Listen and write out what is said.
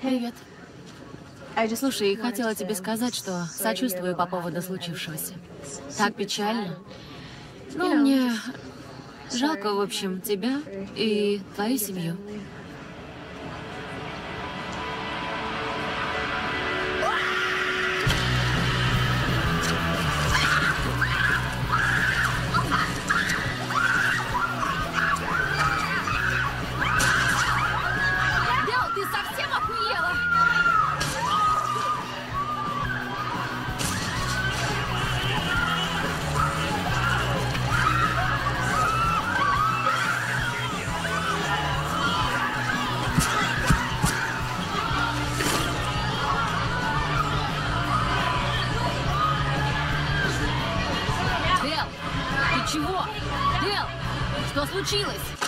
Привет. Слушай, хотела тебе сказать, что сочувствую по поводу случившегося. Так печально. Ну, мне жалко, в общем, тебя и твою семью. Чего? Дэл, что случилось?